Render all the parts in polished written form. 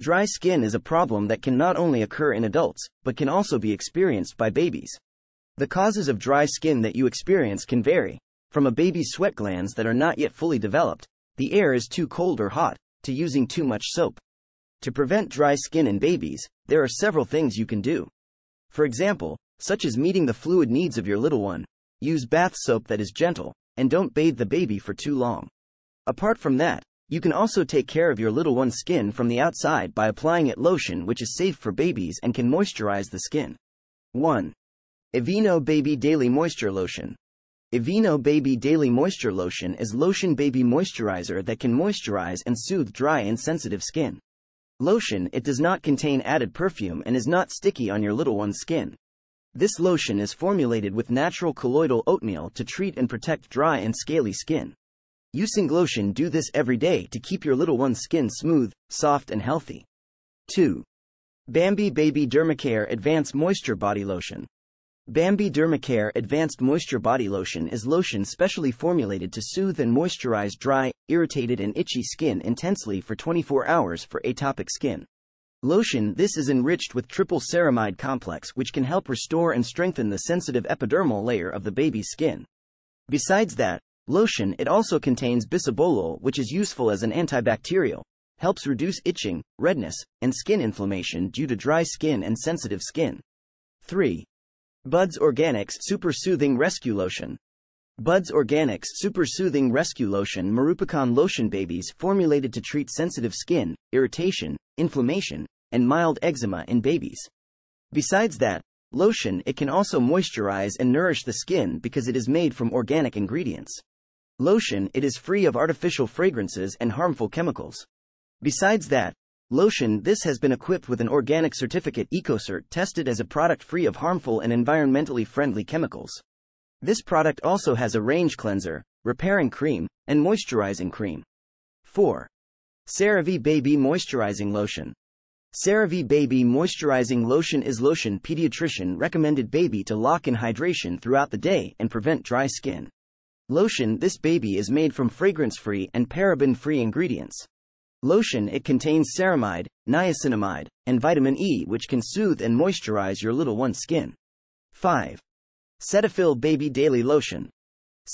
Dry skin is a problem that can not only occur in adults, but can also be experienced by babies. The causes of dry skin that you experience can vary, from a baby's sweat glands that are not yet fully developed, the air is too cold or hot, to using too much soap. To prevent dry skin in babies, there are several things you can do. For example, such as meeting the fluid needs of your little one, use bath soap that is gentle, and don't bathe the baby for too long. Apart from that, you can also take care of your little one's skin from the outside by applying it lotion which is safe for babies and can moisturize the skin. 1. Aveeno Baby Daily Moisture Lotion. Aveeno Baby Daily Moisture Lotion is lotion baby moisturizer that can moisturize and soothe dry and sensitive skin. Lotion, it does not contain added perfume and is not sticky on your little one's skin. This lotion is formulated with natural colloidal oatmeal to treat and protect dry and scaly skin. Using lotion, do this every day to keep your little one's skin smooth, soft and healthy. 2. Bambi Baby Dermacare Advanced Moisture Body Lotion. Bambi Dermacare Advanced Moisture Body Lotion is lotion specially formulated to soothe and moisturize dry, irritated and itchy skin intensely for 24 hours for atopic skin. Lotion, this is enriched with triple ceramide complex which can help restore and strengthen the sensitive epidermal layer of the baby's skin. Besides that, lotion, it also contains bisabolol which is useful as an antibacterial, helps reduce itching, redness, and skin inflammation due to dry skin and sensitive skin. 3. Buds Organics Super Soothing Rescue Lotion. Buds Organics Super Soothing Rescue Lotion Marupican Lotion Babies formulated to treat sensitive skin, irritation, inflammation, and mild eczema in babies. Besides that, lotion, it can also moisturize and nourish the skin because it is made from organic ingredients. Lotion, it is free of artificial fragrances and harmful chemicals. Besides that, lotion, this has been equipped with an organic certificate EcoCert tested as a product free of harmful and environmentally friendly chemicals. This product also has a range cleanser, repairing cream, and moisturizing cream. 4. CeraVe Baby Moisturizing Lotion. CeraVe Baby Moisturizing Lotion is lotion pediatrician recommended baby to lock in hydration throughout the day and prevent dry skin. Lotion, this baby is made from fragrance-free and paraben-free ingredients. Lotion, it contains ceramide, niacinamide, and vitamin E which can soothe and moisturize your little one's skin. 5. Cetaphil Baby Daily Lotion.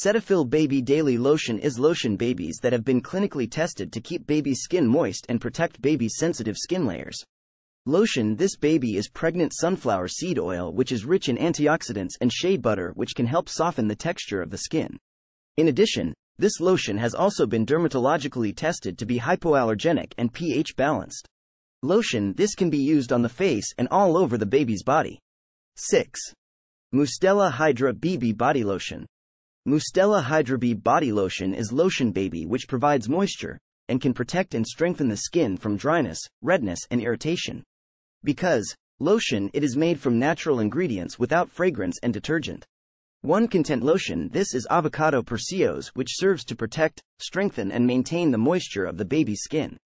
Cetaphil Baby Daily Lotion is lotion babies that have been clinically tested to keep baby's skin moist and protect baby's sensitive skin layers. Lotion, this baby is pregnant sunflower seed oil which is rich in antioxidants and shea butter which can help soften the texture of the skin. In addition, this lotion has also been dermatologically tested to be hypoallergenic and pH balanced. Lotion, this can be used on the face and all over the baby's body. 6. Mustela Hydra BB Body Lotion. Mustela Hydra BB Body Lotion is lotion baby which provides moisture and can protect and strengthen the skin from dryness, redness and irritation. Because lotion, it is made from natural ingredients without fragrance and detergent. 1. Content Lotion, this is avocado perseos which serves to protect, strengthen and maintain the moisture of the baby's skin.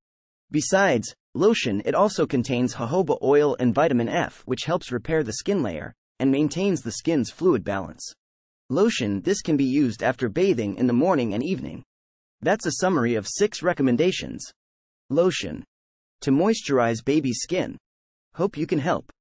Besides, lotion, it also contains jojoba oil and vitamin F which helps repair the skin layer and maintains the skin's fluid balance. Lotion, this can be used after bathing in the morning and evening. That's a summary of 6 recommendations. Lotion. To moisturize baby's skin. Hope you can help.